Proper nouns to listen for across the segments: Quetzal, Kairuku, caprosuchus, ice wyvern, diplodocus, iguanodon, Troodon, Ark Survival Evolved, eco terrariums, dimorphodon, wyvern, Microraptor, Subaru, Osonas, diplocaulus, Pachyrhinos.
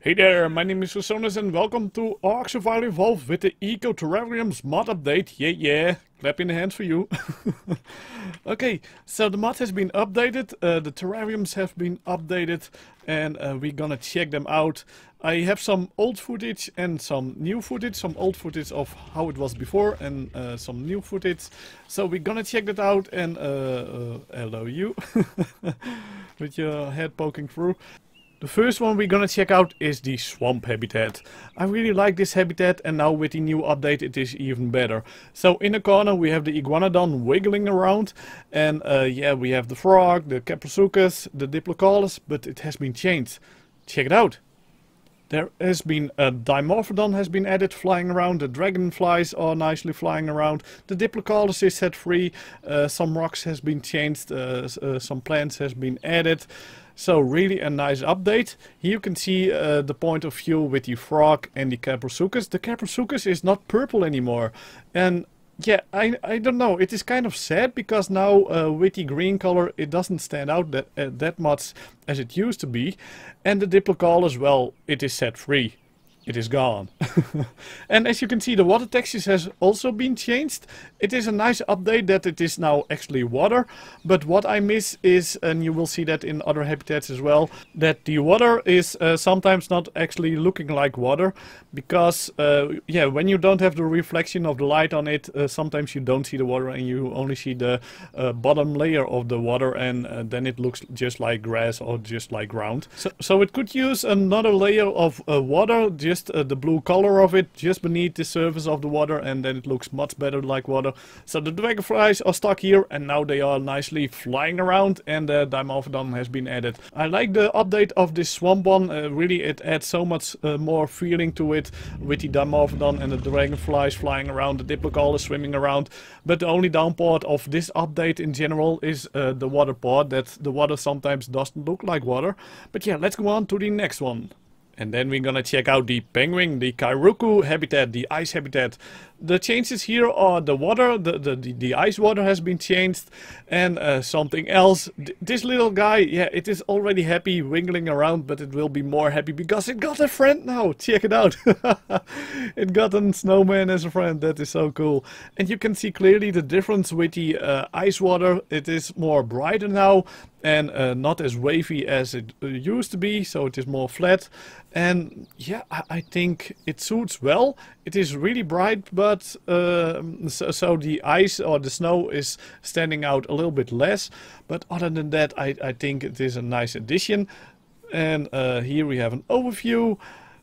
Hey there, my name is Osonas and welcome to Ark Survival Evolved with the Eco Terrariums mod update. Yeah, clap in the hands for you. Okay, so the mod has been updated, the terrariums have been updated, and we're gonna check them out. I have some old footage and some new footage, some old footage of how it was before and some new footage. So we're gonna check that out and hello you, with your head poking through. The first one we're gonna check out is the swamp habitat. I really like this habitat and now with the new update it is even better. So in the corner we have the iguanodon wiggling around and yeah, we have the frog, the caprosuchus, the diplodocus, but it has been changed. Check it out! There has been a dimorphodon has been added flying around, the dragonflies are nicely flying around, the diplocaulus is set free, some rocks has been changed, some plants has been added. So really a nice update. Here you can see the point of view with the frog and the caprosuchus. The caprosuchus is not purple anymore. And yeah, I don't know, it is kind of sad because now with the green color it doesn't stand out that much as it used to be. And the diplocaulus, well, it is set free. It is gone. And as you can see, the water textures has also been changed. It is a nice update that it is now actually water. But what I miss is, and you will see that in other habitats as well, that the water is sometimes not actually looking like water. Because, yeah, when you don't have the reflection of the light on it, sometimes you don't see the water and you only see the bottom layer of the water. And then it looks just like grass or just like ground. So it could use another layer of water, just the blue color of it just beneath the surface of the water, and then it looks much better like water. So the dragonflies are stuck here and now they are nicely flying around, and the dimorphodon has been added. I like the update of this swamp one, really it adds so much more feeling to it with the dimorphodon and the dragonflies flying around, the diplocaulus swimming around. But the only down part of this update in general is the water part, that the water sometimes doesn't look like water. But yeah, let's go on to the next one. And then we're gonna check out the penguin, the Kairuku habitat, the ice habitat. The changes here are the water, the ice water has been changed, and something else. This little guy, yeah, it is already happy wiggling around, but it will be more happy because it got a friend now. Check it out. It got a snowman as a friend. That is so cool. And you can see clearly the difference with the ice water. It is more brighter now and not as wavy as it used to be, so it is more flat. And yeah, I think it suits well. It is really bright, but so the ice or the snow is standing out a little bit less. But other than that, I think it is a nice addition. And here we have an overview.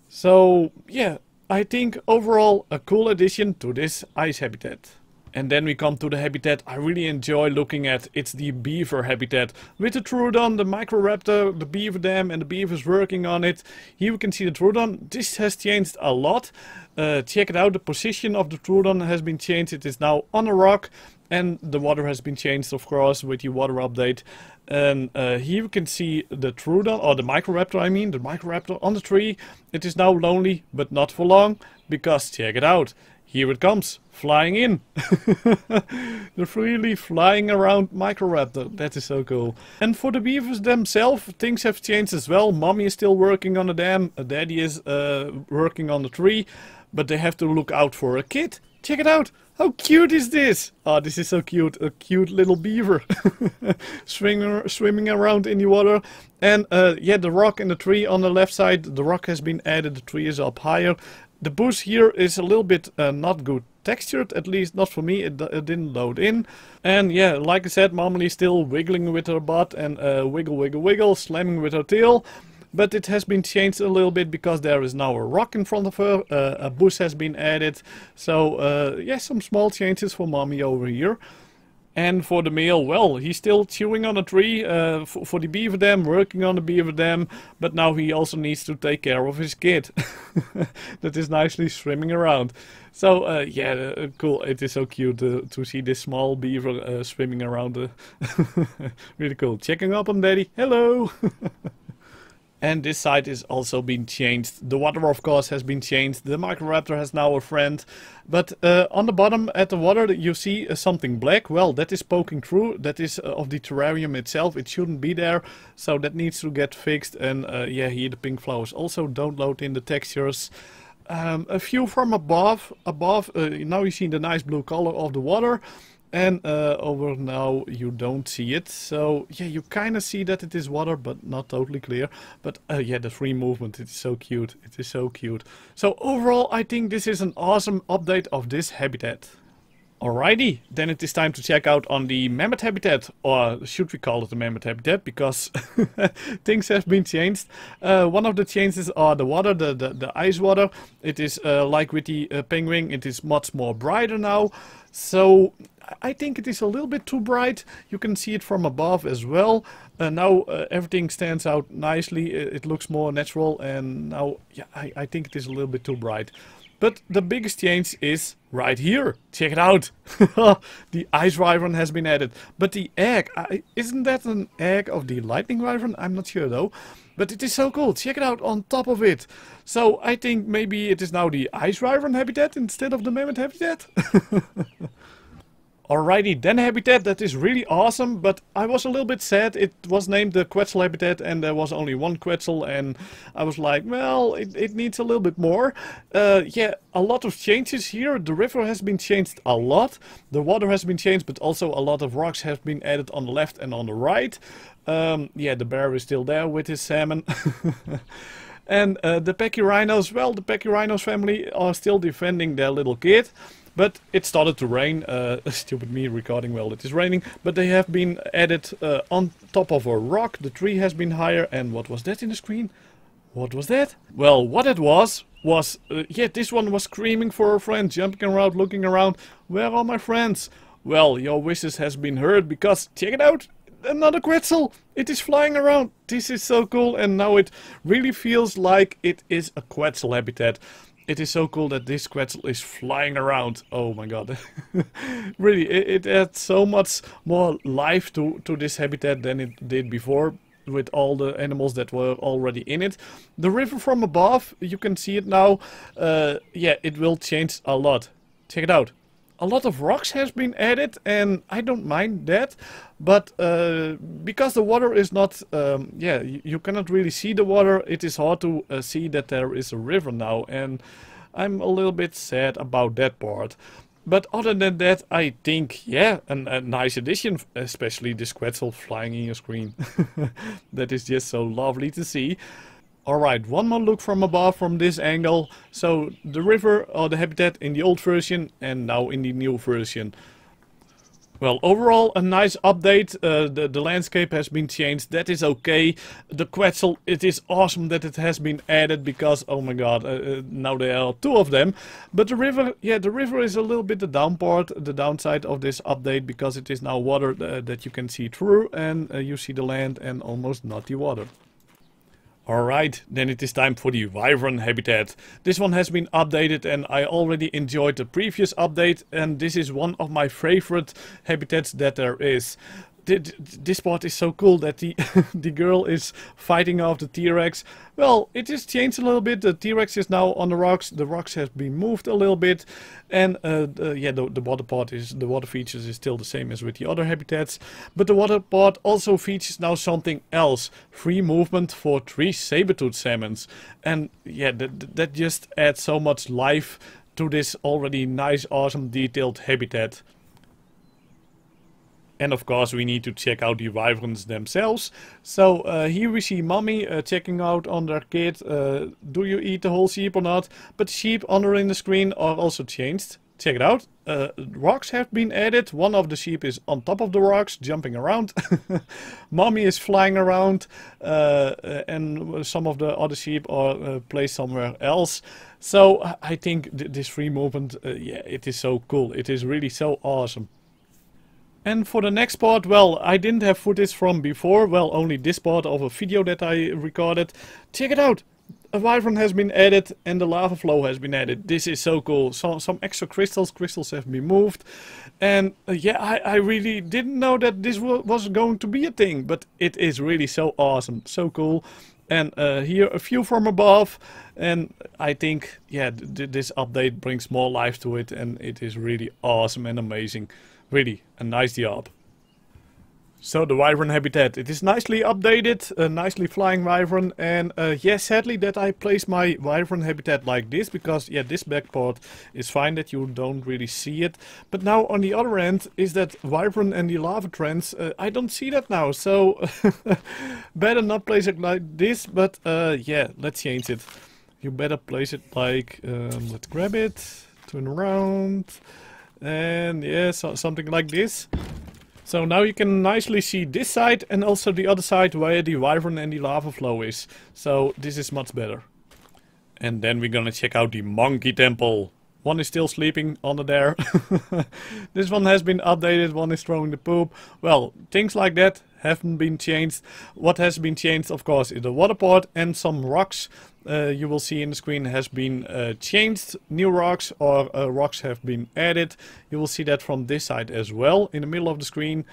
So yeah, I think overall a cool addition to this ice habitat. And then we come to the habitat I really enjoy looking at. It's the beaver habitat. With the Troodon, the Microraptor, the beaver dam and the beavers working on it. Here we can see the Troodon. This has changed a lot. Check it out, the position of the Troodon has been changed. It is now on a rock. And the water has been changed, of course, with the water update. And here you can see the Troodon, or the Microraptor, I mean, the Microraptor on the tree. It is now lonely, but not for long, because check it out. Here it comes, flying in. The freely flying around Microraptor, that is so cool. And for the beavers themselves, things have changed as well. Mommy is still working on the dam, daddy is working on the tree, but they have to look out for a kid. Check it out! How cute is this? Oh, this is so cute. A cute little beaver. Swimming around in the water. And yeah, the rock and the tree on the left side. The rock has been added. The tree is up higher. The bush here is a little bit not good textured, at least not for me. It didn't load in. And yeah, like I said, Mommy still wiggling with her butt and wiggle, wiggle, wiggle, slamming with her tail. But it has been changed a little bit because there is now a rock in front of her, a bush has been added. So yeah, some small changes for Mommy over here. And for the male, well, he's still chewing on a tree for the beaver dam, working on the beaver dam. But now he also needs to take care of his kid that is nicely swimming around. So yeah, cool. It is so cute to see this small beaver swimming around. Really cool. Checking up on daddy. Hello. And this side is also being changed. The water, of course, has been changed. The Microraptor has now a friend. But on the bottom at the water, you see something black. Well, that is poking through. That is of the terrarium itself. It shouldn't be there. So that needs to get fixed. And yeah, here the pink flowers also don't load in the textures. A view from above. Now you see the nice blue color of the water. And over now you don't see it, so yeah, you kind of see that it is water, but not totally clear. But yeah, the free movement, it is so cute, it is so cute. So overall, I think this is an awesome update of this habitat. Alrighty, then it is time to check out on the mammoth habitat, or should we call it the mammoth habitat, because things have been changed. One of the changes are the water, the ice water. It is like with the penguin, it is much more brighter now. So I think it is a little bit too bright. You can see it from above as well. Now everything stands out nicely. It looks more natural, and now yeah, I think it is a little bit too bright. But the biggest change is right here. Check it out. The ice wyvern has been added. But the egg, isn't that an egg of the lightning wyvern? I'm not sure though. But it is so cool. Check it out on top of it. So I think maybe it is now the ice wyvern habitat instead of the mammoth habitat. Alrighty, then habitat that is really awesome, but I was a little bit sad. It was named the Quetzal habitat and there was only one Quetzal, and I was like, well, it needs a little bit more. Yeah, a lot of changes here. The river has been changed a lot. The water has been changed, but also a lot of rocks have been added on the left and on the right. Yeah, the bear is still there with his salmon. And the Pachyrhinos, well, the Pachyrhinos family are still defending their little kid. But it started to rain, stupid me recording while it is raining, but they have been added on top of a rock. The tree has been higher, and what was that in the screen? What was that? Well, what it was, yeah, this one was screaming for her friend, jumping around, looking around. Where are my friends? Well, your wishes has been heard, because, check it out, another Quetzal! It is flying around! This is so cool, and now it really feels like it is a Quetzal habitat. It is so cool that this Quetzal is flying around. Oh my god. Really, it adds so much more life to this habitat than it did before, with all the animals that were already in it. The river from above, you can see it now. Yeah, it will change a lot. Check it out. A lot of rocks has been added, and I don't mind that, but because the water is not, yeah, you cannot really see the water, it is hard to see that there is a river now, and I'm a little bit sad about that part. But other than that, I think, yeah, a nice addition, especially this Quetzal flying in your screen. That is just so lovely to see. Alright, one more look from above from this angle. So the river or the habitat in the old version and now in the new version. Well, overall a nice update. The landscape has been changed. That is okay. The Quetzal, it is awesome that it has been added because, oh my god, now there are two of them. But the river, yeah, the river is a little bit the down part, the downside of this update, because it is now water that you can see through, and you see the land and almost not the water. Alright, then it is time for the wyvern habitat. This one has been updated, and I already enjoyed the previous update, and this is one of my favorite habitats that there is. This part is so cool that the girl is fighting off the T-Rex. Well, it is changed a little bit. The T-Rex is now on the rocks. The rocks have been moved a little bit, and yeah, the water part is, the water features is still the same as with the other habitats. But the water part also features now something else: free movement for 3 saber-toothed salmons. And yeah, that just adds so much life to this already nice, awesome, detailed habitat. And of course we need to check out the wyverns themselves. So here we see mommy checking out on their kid. Do you eat the whole sheep or not? But sheep on her in the screen are also changed. Check it out. Rocks have been added. One of the sheep is on top of the rocks, jumping around. Mommy is flying around, and some of the other sheep are placed somewhere else. So I think this free movement, yeah, it is so cool. It is really so awesome. And for the next part, well, I didn't have footage from before, well, only this part of a video that I recorded. Check it out! A wyvern has been added and the lava flow has been added. This is so cool. So, some extra crystals have been moved. And yeah, I really didn't know that this was going to be a thing, but it is really so awesome, so cool. And here a view from above, and I think, yeah, this update brings more life to it, and it is really awesome and amazing. Really a nice job. So the wyvern habitat, it is nicely updated, a nicely flying wyvern, and yeah, sadly that I place my wyvern habitat like this, because yeah, this back part is fine that you don't really see it. But now on the other end is that wyvern and the lava trends, I don't see that now, so better not place it like this, but yeah, let's change it. You better place it like, let's grab it, turn around, and yeah, so something like this. So now you can nicely see this side and also the other side where the wyvern and the lava flow is. So this is much better. And then we're gonna check out the monkey temple. One is still sleeping under there. This one has been updated, one is throwing the poop. Well, things like that haven't been changed. What has been changed, of course, is the water part, and some rocks you will see in the screen has been changed. New rocks or rocks have been added. You will see that from this side as well. In the middle of the screen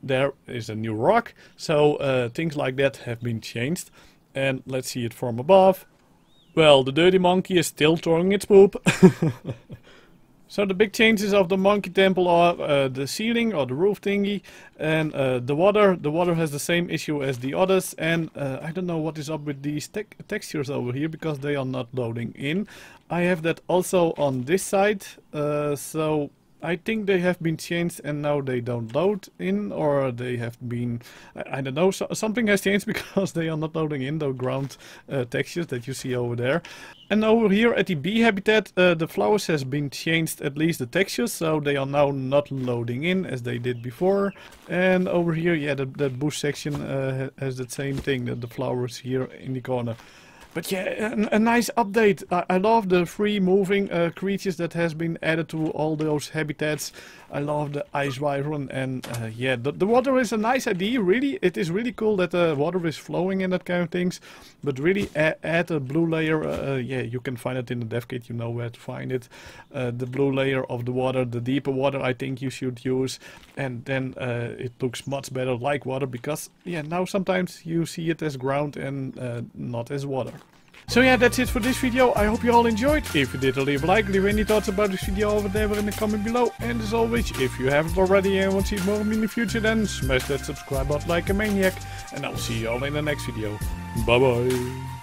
there is a new rock. So things like that have been changed. And let's see it from above. Well, the dirty monkey is still throwing its poop. So the big changes of the monkey temple are the ceiling or the roof thingy, and the water. The water has the same issue as the others, and I don't know what is up with these textures over here, because they are not loading in. I have that also on this side, so I think they have been changed and now they don't load in, or they have been, I don't know, so something has changed because they are not loading in the ground textures that you see over there. And over here at the bee habitat, the flowers has been changed, at least the textures, so they are now not loading in as they did before. And over here, yeah, the bush section has the same thing, that the flowers here in the corner. But yeah, a nice update. I love the free moving creatures that has been added to all those habitats. I love the ice wyvern, and yeah, the water is a nice idea, really. It is really cool that the water is flowing and that kind of things. But really add a blue layer, yeah, you can find it in the dev kit, you know where to find it. The blue layer of the water, the deeper water I think you should use. And then it looks much better like water, because yeah, now sometimes you see it as ground and not as water. So yeah, that's it for this video. I hope you all enjoyed. If you did, leave a like, leave any thoughts about this video over there in the comment below. And as always, if you haven't already and want to see more of me in the future, then smash that subscribe button like a maniac. And I'll see you all in the next video. Bye bye.